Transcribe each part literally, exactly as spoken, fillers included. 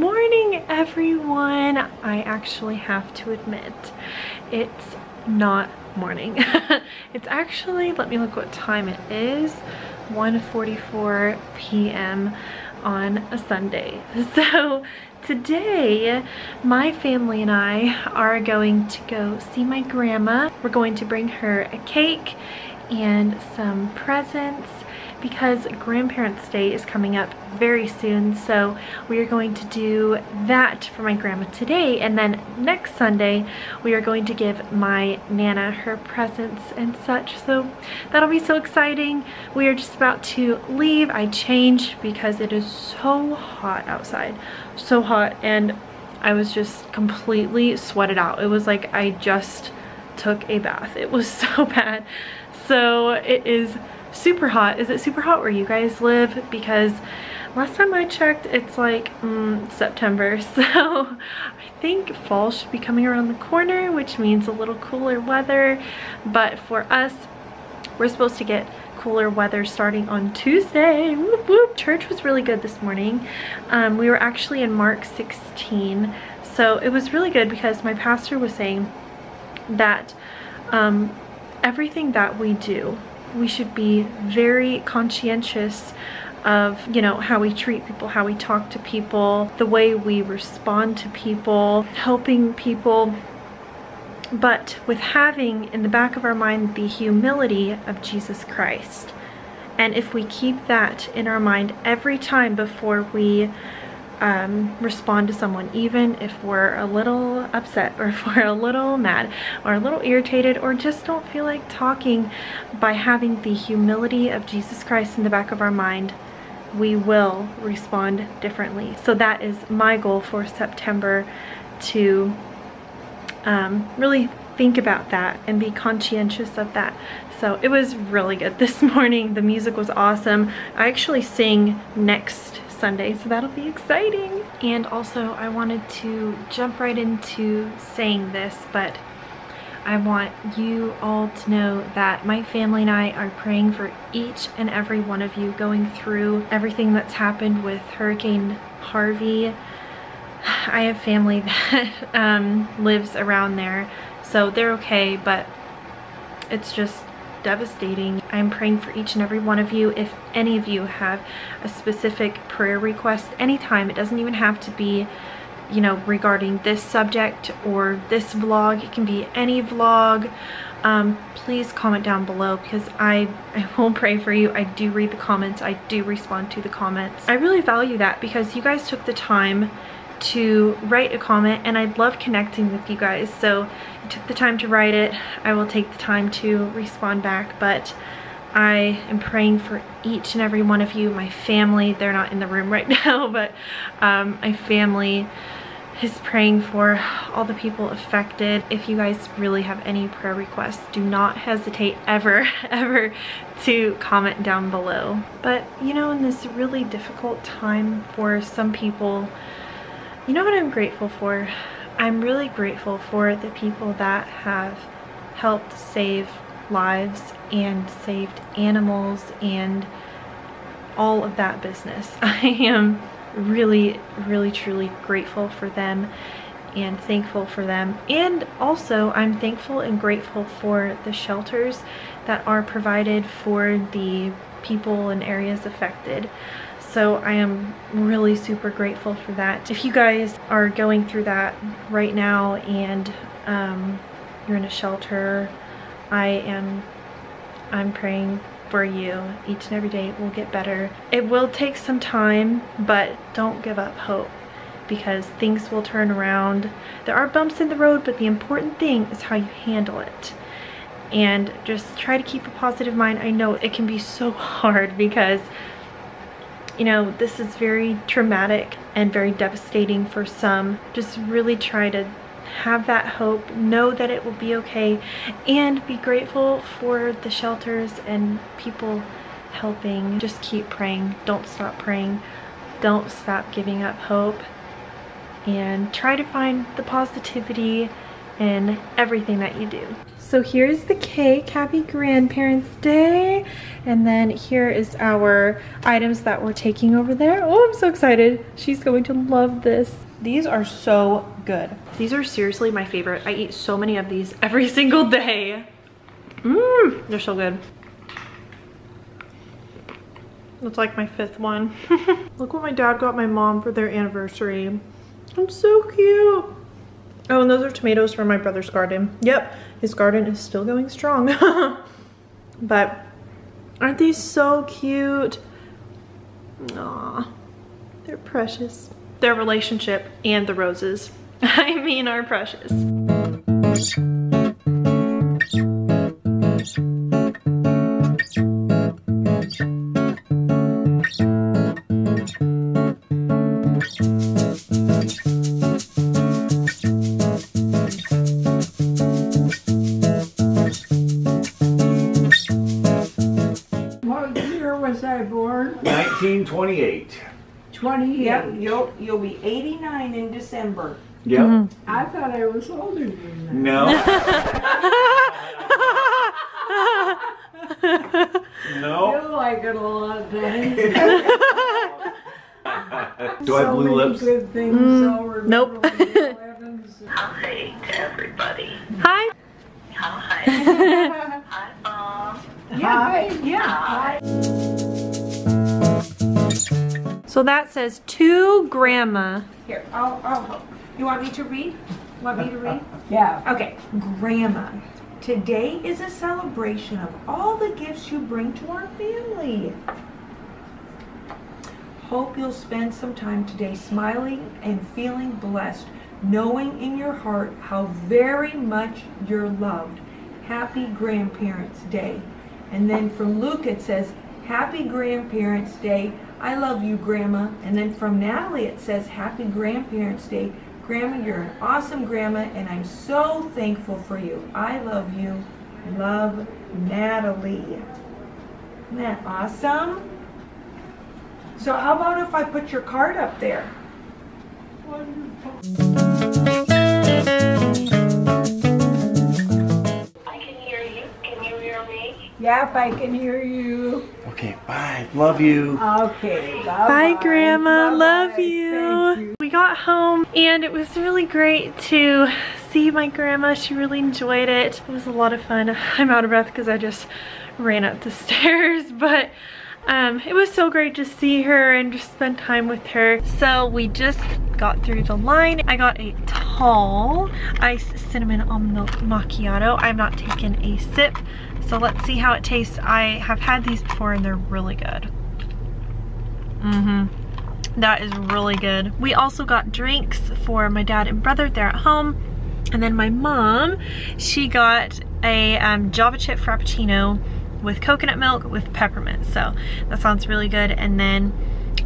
morning, everyone. I actually have to admit, it's not morning. It's actually, let me look what time it is, one forty-four p m on a Sunday. So today, my family and I are going to go see my grandma. We're going to bring her a cake and some presents because Grandparents' Day is coming up very soon. So we are going to do that for my grandma today. And then next Sunday, we are going to give my Nana her presents and such. So that'll be so exciting. We are just about to leave. I changed because it is so hot outside, so hot. And I was just completely sweated out. It was like I just took a bath. It was so bad. So it is super hot. Is it super hot where you guys live? Because last time I checked, it's like mm, September. So I think fall should be coming around the corner, which means a little cooler weather. But for us, we're supposed to get cooler weather starting on Tuesday. Whoop, whoop. Church was really good this morning. Um, we were actually in Mark sixteen. So it was really good because my pastor was saying that um, everything that we do, we should be very conscientious of, you know, how we treat people, how we talk to people, the way we respond to people, helping people, but with having in the back of our mind the humility of Jesus Christ. And if we keep that in our mind every time before we Um, respond to someone, even if we're a little upset or if we're a little mad or a little irritated or just don't feel like talking, by having the humility of Jesus Christ in the back of our mind, we will respond differently. So that is my goal for September, to um, really think about that and be conscientious of that. So it was really good this morning. The music was awesome. I actually sing next Sunday, so that'll be exciting. And also, I wanted to jump right into saying this, but I want you all to know that my family and I are praying for each and every one of you going through everything that's happened with Hurricane Harvey. I have family that um, lives around there, so they're okay, but it's just devastating. I'm praying for each and every one of you. If any of you have a specific prayer request anytime, it doesn't even have to be, you know, regarding this subject or this vlog, it can be any vlog, um, please comment down below, because I, I will pray for you. I do read the comments. I do respond to the comments. I really value that, because you guys took the time to write a comment, and I love connecting with you guys. So you took the time to write it. I will take the time to respond back, but I am praying for each and every one of you. My family, they're not in the room right now, but um, my family is praying for all the people affected. If you guys really have any prayer requests, do not hesitate ever, ever to comment down below. But you know, in this really difficult time for some people, you know what I'm grateful for? I'm really grateful for the people that have helped save lives and saved animals and all of that business. I am really, really, truly grateful for them and thankful for them. And also, I'm thankful and grateful for the shelters that are provided for the people and areas affected. So I am really super grateful for that. If you guys are going through that right now and um, you're in a shelter, I am, I'm praying for you. Each and every day it will get better. It will take some time, but don't give up hope, because things will turn around. There are bumps in the road, but the important thing is how you handle it. And just try to keep a positive mind. I know it can be so hard, because you know, this is very traumatic and very devastating for some. Just really try to have that hope, know that it will be okay, and be grateful for the shelters and people helping. Just keep praying. Don't stop praying. Don't stop giving up hope. And try to find the positivity in everything that you do. So here's the cake, happy Grandparents Day. And then here is our items that we're taking over there. Oh, I'm so excited. She's going to love this. These are so good. These are seriously my favorite. I eat so many of these every single day. Mmm, they're so good. That's like my fifth one. Look what my dad got my mom for their anniversary. I'm so cute. Oh, and those are tomatoes from my brother's garden. Yep, his garden is still going strong. But aren't these so cute? Aw, they're precious. Their relationship and the roses, I mean, are precious. nineteen twenty-eight. twenty-eight. Yep, you'll, you'll be eighty-nine in December. Yep. Mm-hmm. I thought I was older than that. No. No. I feel like it a lot of things. Do so I have blue many lips? Good things mm, nope. I'll say to everybody. Hi. Hi. Hi, Mom. Yeah, hi. Yeah. Hi. So that says to Grandma. Here, I'll, I'll help. You want me to read? Want me to read? Yeah. Okay. Grandma, today is a celebration of all the gifts you bring to our family. Hope you'll spend some time today smiling and feeling blessed, knowing in your heart how very much you're loved. Happy Grandparents Day. And then from Luke it says, Happy Grandparents Day. I love you, Grandma. And then from Natalie, it says, Happy Grandparents Day. Grandma, you're an awesome grandma, and I'm so thankful for you. I love you. Love, Natalie. Isn't that awesome? So how about if I put your card up there? I can hear you. Can you hear me? Yep, I can hear you. Okay, bye. Love you. Okay, bye. Bye, Grandma. Bye. Love you. you. We got home and it was really great to see my grandma. She really enjoyed it. It was a lot of fun. I'm out of breath because I just ran up the stairs, but um, it was so great to see her and just spend time with her. So we just got through the line. I got a tall iced cinnamon almond macchiato. I've not taken a sip. So let's see how it tastes. I have had these before and they're really good. Mm-hmm. That is really good. We also got drinks for my dad and brother. They're at home. And then my mom, she got a um, Java chip frappuccino with coconut milk with peppermint. So that sounds really good. And then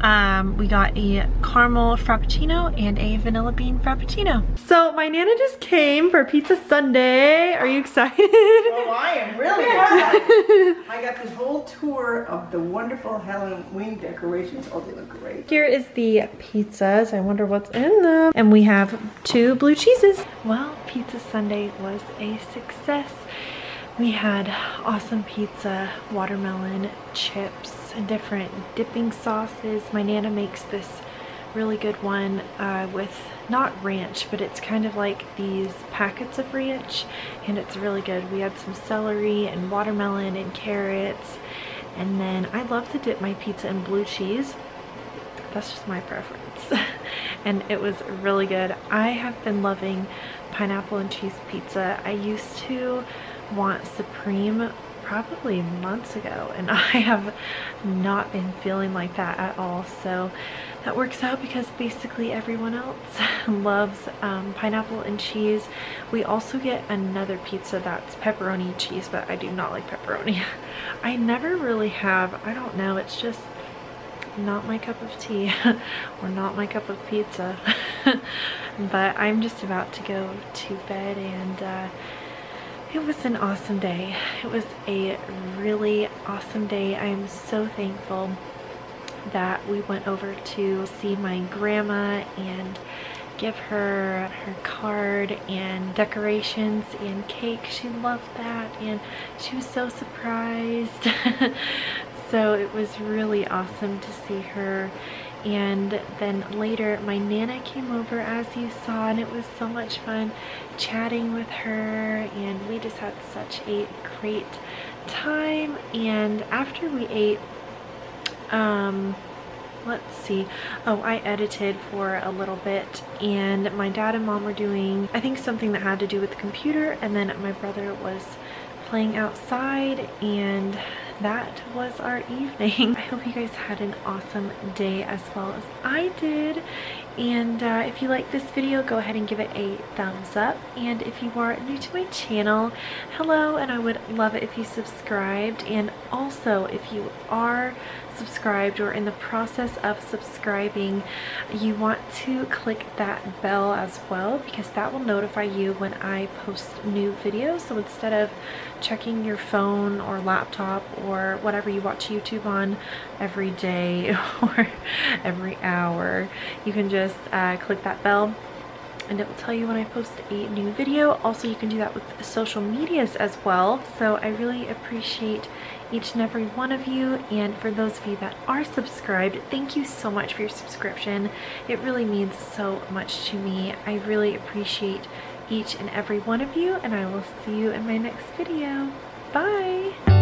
Um, we got a caramel frappuccino and a vanilla bean frappuccino. So my Nana just came for Pizza Sunday. Are you excited? Oh, I am really excited. I got this whole tour of the wonderful Halloween decorations. Oh, they look great. Here is the pizzas. I wonder what's in them. And we have two blue cheeses. Well, Pizza Sunday was a success. We had awesome pizza, watermelon, chips, and different dipping sauces. My Nana makes this really good one uh, with not ranch, but it's kind of like these packets of ranch, and it's really good. We had some celery and watermelon and carrots, and then I love to dip my pizza in blue cheese. That's just my preference. And it was really good. I have been loving pineapple and cheese pizza. I used to want Supreme probably months ago, and I have not been feeling like that at all, so that works out because basically everyone else loves um, pineapple and cheese. We also get another pizza that's pepperoni cheese, but I do not like pepperoni. I never really have. I don't know, it's just not my cup of tea or not my cup of pizza. But I'm just about to go to bed, and uh, it was an awesome day. It was a really awesome day. I am so thankful that we went over to see my grandma and give her her card and decorations and cake. She loved that and she was so surprised. So it was really awesome to see her. And then later my Nana came over, as you saw, and it was so much fun chatting with her, and we just had such a great time. And after we ate, um let's see, oh, I edited for a little bit, and my dad and mom were doing, I think, something that had to do with the computer, and then my brother was playing outside, and that was our evening. I hope you guys had an awesome day as well as I did, and uh, if you like this video, go ahead and give it a thumbs up, and if you are new to my channel, hello, and I would love it if you subscribed. And also, if you are subscribed or in the process of subscribing, you want to click that bell as well, because that will notify you when I post new videos. So instead of checking your phone or laptop or whatever you watch YouTube on every day or every hour, you can just uh, click that bell and it will tell you when I post a new video. Also, you can do that with social medias as well. So I really appreciate each and every one of you, and for those of you that are subscribed, thank you so much for your subscription. It really means so much to me. I really appreciate each and every one of you, and I will see you in my next video. Bye!